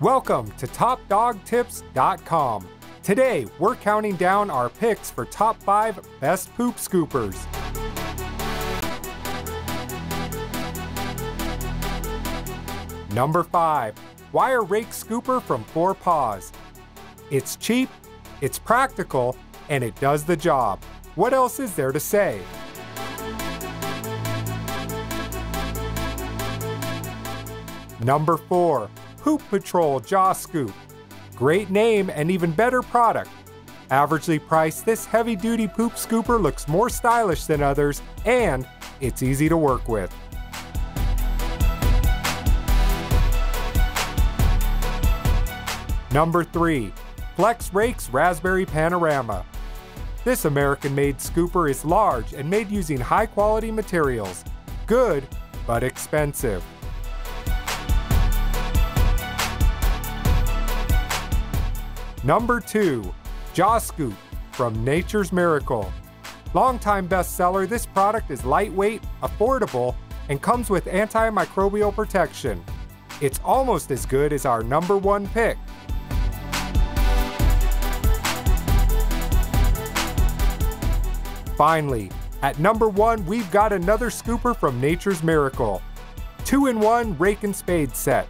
Welcome to TopDogTips.com. Today, we're counting down our picks for top 5 best poop scoopers. Number 5, Wire Rake Scooper from Four Paws. It's cheap, it's practical, and it does the job. What else is there to say? Number 4, Poop Patrol Jaw Scoop. Great name and even better product. Averagely priced, this heavy-duty poop scooper looks more stylish than others, and it's easy to work with. Number 3, Flex Rakes Raspberry Panorama. This American-made scooper is large and made using high-quality materials. Good, but expensive. Number 2, Jaw Scoop from Nature's Miracle. Longtime bestseller, this product is lightweight, affordable, and comes with antimicrobial protection. It's almost as good as our number 1 pick. Finally, at number 1, we've got another scooper from Nature's Miracle. 2-in-1 rake and spade set.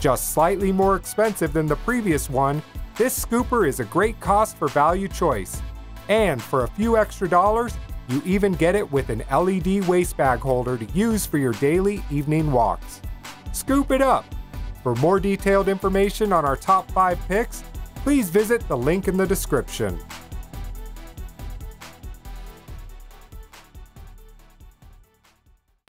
Just slightly more expensive than the previous one, this scooper is a great cost for value choice. And for a few extra dollars, you even get it with an LED waste bag holder to use for your daily evening walks. Scoop it up! For more detailed information on our top 5 picks, please visit the link in the description.